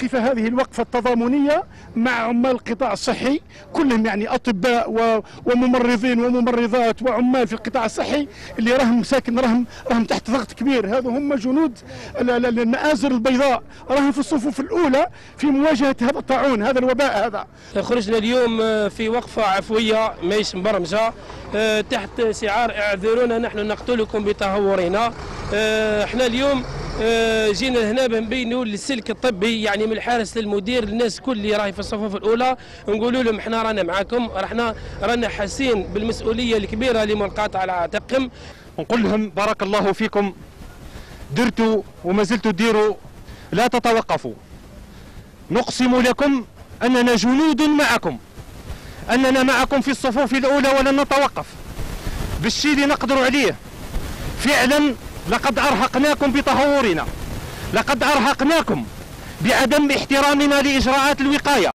كيف هذه الوقفة التضامنية مع عمال القطاع الصحي كلهم، يعني أطباء وممرضين وممرضات وعمال في القطاع الصحي اللي راهم ساكن راهم تحت ضغط كبير. هذو هم جنود المآزر البيضاء، راهم في الصفوف الأولى في مواجهة هذا الطاعون، هذا الوباء هذا. خرجنا اليوم في وقفة عفوية ماهيش مبرمجة تحت شعار اعذرونا نحن نقتلكم بتهورنا. احنا اليوم جينا هنا بنبينوا للسلك الطبي، يعني من الحارس للمدير للناس كل اللي راهي في الصفوف الاولى، نقولوا لهم احنا رانا معاكم، رانا حاسين بالمسؤوليه الكبيره اللي منقطعه على عاتقكم. نقول لهم بارك الله فيكم، درتوا وما زلتوا تديروا، لا تتوقفوا. نقسم لكم اننا جنود معكم، اننا معكم في الصفوف الاولى ولن نتوقف بالشيء اللي نقدروا عليه. فعلا لقد أرهقناكم بتهورنا، لقد أرهقناكم بعدم احترامنا لإجراءات الوقاية.